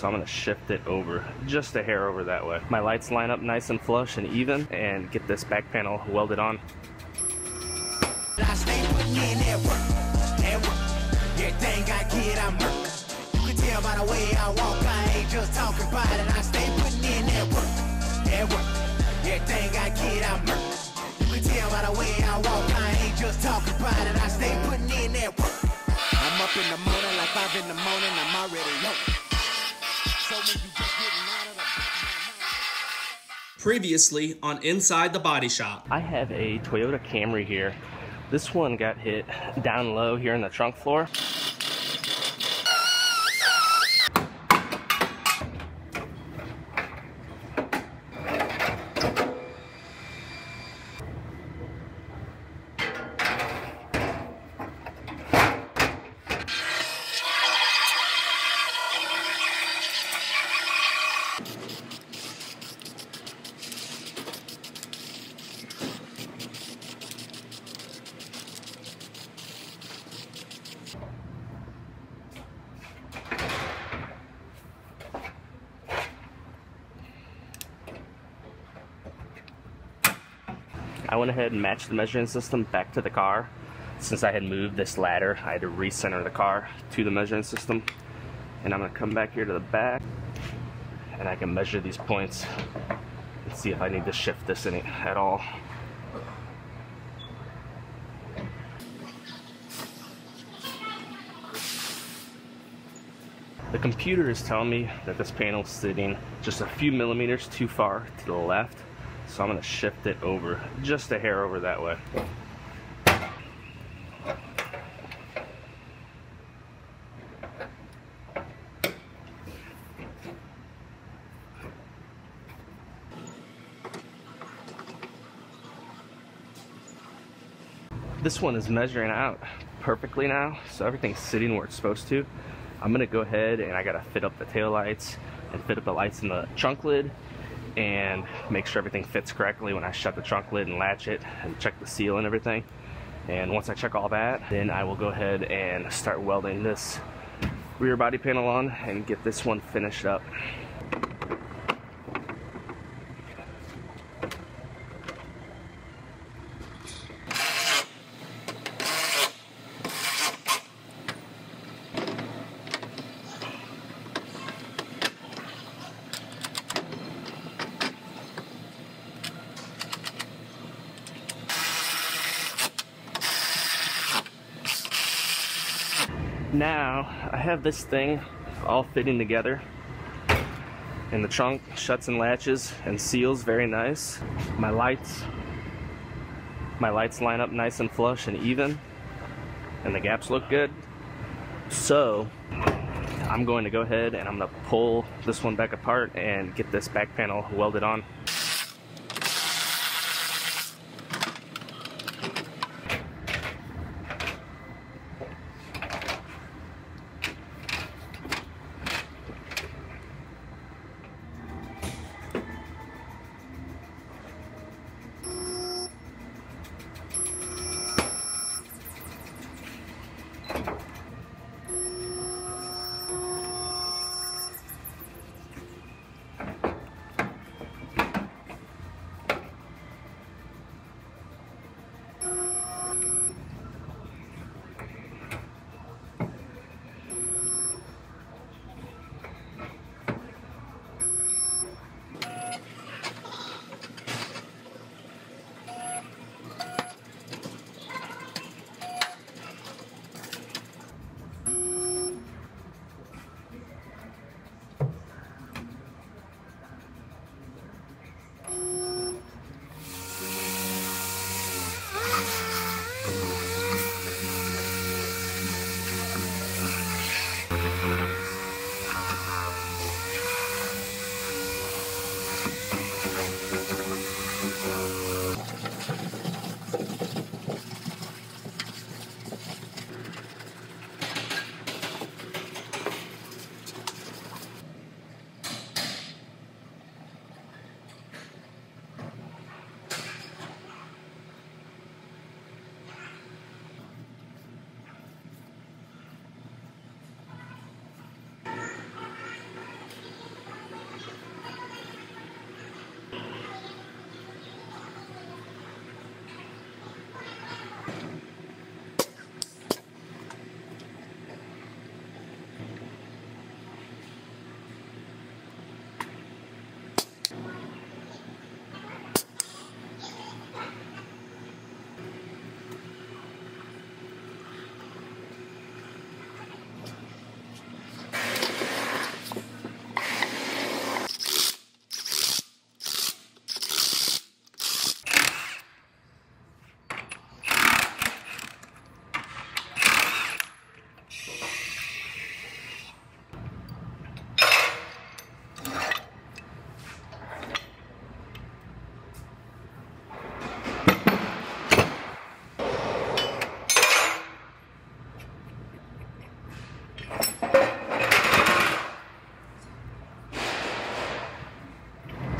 So I'm gonna shift it over just a hair over that way. My lights line up nice and flush and even, and get this back panel welded on. I'm up in the morning, like 5 in the morning, I'm already up. So when you just getting out of the... Previously on Inside the Body Shop. I have a Toyota Camry here. This one got hit down low here in the trunk floor. I went ahead and matched the measuring system back to the car. Since I had moved this ladder, I had to recenter the car to the measuring system. And I'm gonna come back here to the back and I can measure these points and see if I need to shift this in it at all. The computer is telling me that this panel's sitting just a few millimeters too far to the left. So I'm going to shift it over just a hair over that way. This one is measuring out perfectly now, so everything's sitting where it's supposed to. I'm going to go ahead and I got to fit up the taillights and fit up the lights in the trunk lid, and make sure everything fits correctly when I shut the trunk lid and latch it and check the seal and everything. And once I check all that, then I will go ahead and start welding this rear body panel on and get this one finished up. Now I have this thing all fitting together, and the trunk shuts and latches and seals very nice. My lights line up nice and flush and even, and the gaps look good. So I'm going to go ahead and I'm going to pull this one back apart and get this back panel welded on.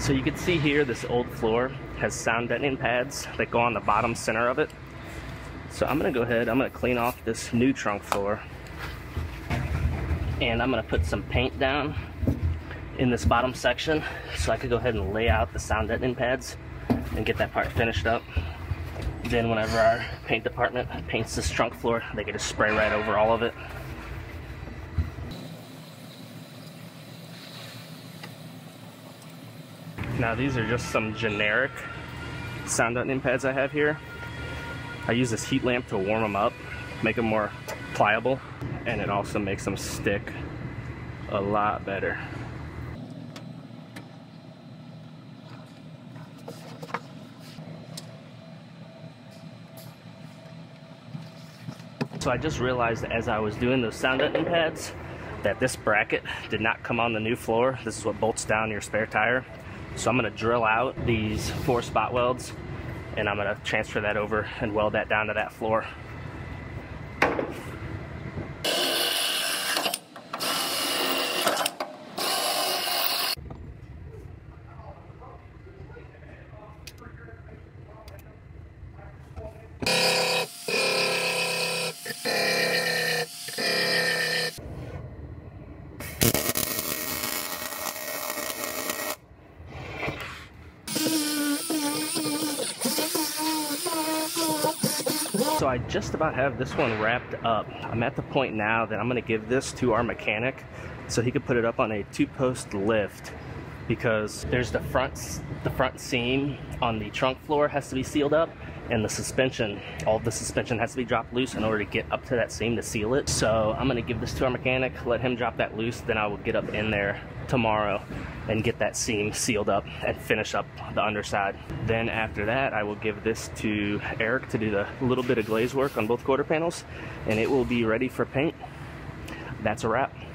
So you can see here, this old floor has sound deadening pads that go on the bottom center of it. So I'm gonna go ahead, I'm gonna clean off this new trunk floor, and I'm gonna put some paint down in this bottom section so I could go ahead and lay out the sound deadening pads and get that part finished up. Then whenever our paint department paints this trunk floor, they can just spray right over all of it. Now these are just some generic sound deadening pads I have here. I use this heat lamp to warm them up, make them more pliable, and it also makes them stick a lot better. So I just realized as I was doing those sound deadening pads that this bracket did not come on the new floor. This is what bolts down your spare tire. So I'm gonna drill out these 4 spot welds, and I'm gonna transfer that over and weld that down to that floor. So I just about have this one wrapped up. I'm at the point now that I'm gonna give this to our mechanic so he could put it up on a 2-post lift, because there's the front seam on the trunk floor has to be sealed up, and the suspension, all of the suspension has to be dropped loose in order to get up to that seam to seal it. So I'm gonna give this to our mechanic, let him drop that loose, then I will get up in there tomorrow and get that seam sealed up and finish up the underside. Then after that, I will give this to Eric to do the little bit of glaze work on both quarter panels, and it will be ready for paint. That's a wrap.